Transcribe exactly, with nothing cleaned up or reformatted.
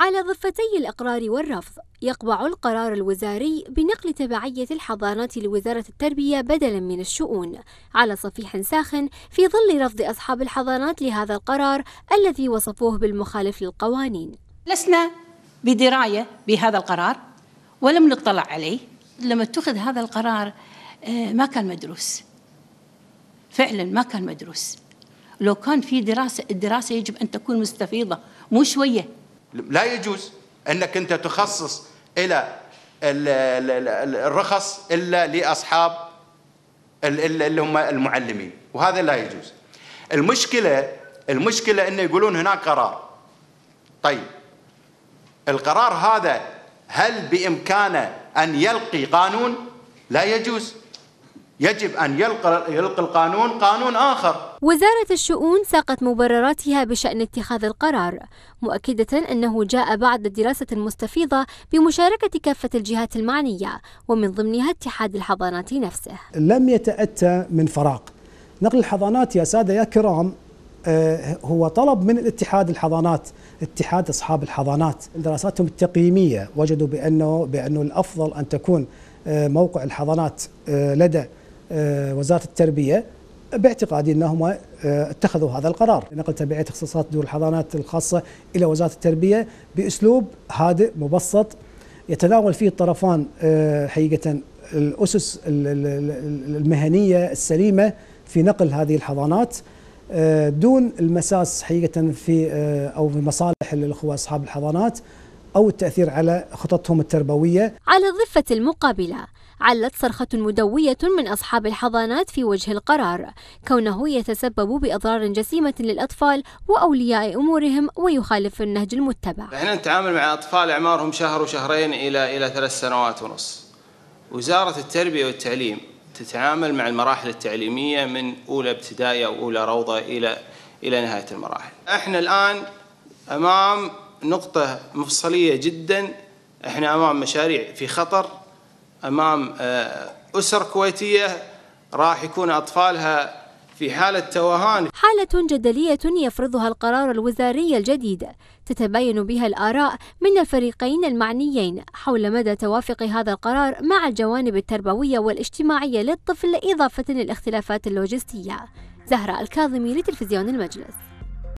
على ضفتي الإقرار والرفض، يقبع القرار الوزاري بنقل تبعية الحضانات لوزارة التربية بدلا من الشؤون على صفيح ساخن في ظل رفض أصحاب الحضانات لهذا القرار الذي وصفوه بالمخالف للقوانين. لسنا بدراية بهذا القرار ولم نطلع عليه. لما اتخذ هذا القرار ما كان مدروس، فعلا ما كان مدروس. لو كان في دراسة، الدراسة يجب أن تكون مستفيضة مو شوية. لا يجوز أنك أنت تخصص إلى الرخص إلا لأصحاب اللي هم المعلمين، وهذا لا يجوز. المشكلة المشكلة أنه يقولون هناك قرار. طيب القرار هذا هل بإمكانه أن يلقي قانون؟ لا يجوز، يجب أن يلقى يلقى القانون قانون آخر. وزارة الشؤون ساقت مبرراتها بشأن اتخاذ القرار، مؤكدة أنه جاء بعد دراسة مستفيضة بمشاركة كافة الجهات المعنية ومن ضمنها اتحاد الحضانات نفسه. لم يتأتى من فراغ. نقل الحضانات يا سادة يا كرام هو طلب من الاتحاد الحضانات، اتحاد أصحاب الحضانات. دراساتهم التقييمية وجدوا بأنه بأنه الأفضل أن تكون موقع الحضانات لدى وزارة التربية، باعتقادي أنهم اتخذوا هذا القرار لنقل تبعية اختصاصات دور الحضانات الخاصة إلى وزارة التربية بأسلوب هادئ مبسط يتناول فيه الطرفان حقيقة الأسس المهنية السليمة في نقل هذه الحضانات دون المساس حقيقة في أو في مصالح الأخوة أصحاب الحضانات أو التأثير على خططهم التربوية. على ضفة المقابلة علت صرخة مدوية من أصحاب الحضانات في وجه القرار كونه يتسبب بأضرار جسيمة للأطفال وأولياء أمورهم ويخالف النهج المتبع. نحن نتعامل مع أطفال أعمارهم شهر وشهرين إلى إلى ثلاث سنوات ونص. وزارة التربية والتعليم تتعامل مع المراحل التعليمية من أولى ابتدائية وأولى روضة إلى إلى نهاية المراحل. احنا الآن أمام نقطة مفصلية جدا، احنا أمام مشاريع في خطر، أمام أسر كويتية راح يكون أطفالها في حالة توهان. حالة جدلية يفرضها القرار الوزاري الجديد تتباين بها الآراء من الفريقين المعنيين حول مدى توافق هذا القرار مع الجوانب التربوية والاجتماعية للطفل إضافة للاختلافات اللوجستية. زهراء الكاظمي لتلفزيون المجلس.